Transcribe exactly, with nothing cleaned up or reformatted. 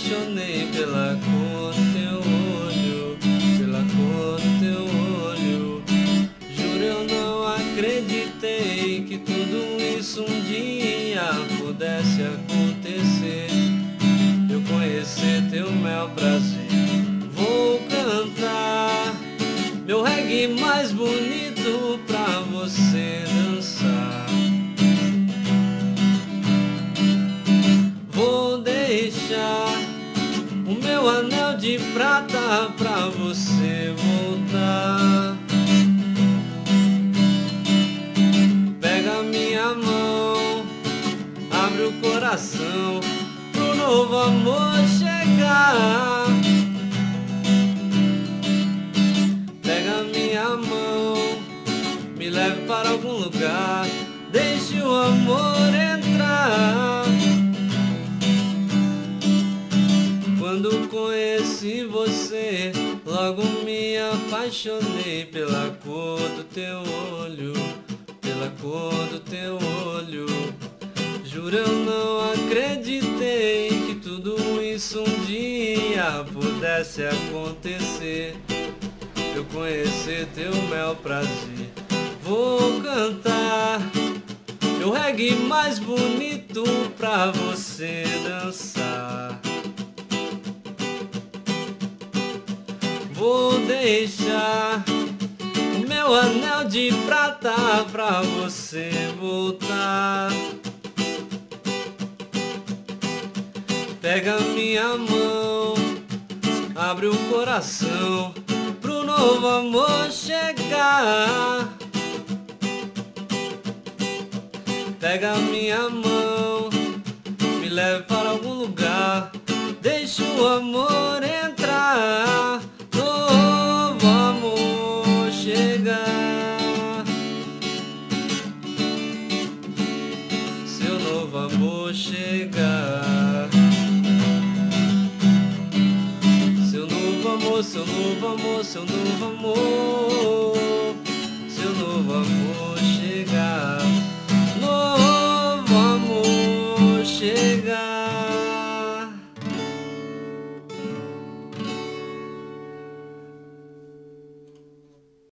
apaixonei pela cor do teu olho, pela cor do teu olho. Juro, eu não acreditei que tudo isso um dia pudesse acontecer. Eu conhecer teu mel prazer, vou cantar meu reggae mais bonito pra você dançar. O meu anel de prata pra você voltar. Pega minha mão, abre o coração pro novo amor chegar. Pega minha mão, me leve para algum lugar, deixe o amor entrar. Quando conheci você, logo me apaixonei pela cor do teu olho, pela cor do teu olho. Juro, eu não acreditei que tudo isso um dia pudesse acontecer. Eu conhecer teu mel prazer, vou cantar meu reggae mais bonito pra você dançar. Vou deixar o meu anel de prata pra você voltar. Pega minha mão, abre o coração pro novo amor chegar. Pega minha mão, me leve para algum lugar, deixa o amor entrar. Seu novo amor chegar. Seu novo amor, seu novo amor, seu novo amor, seu novo amor.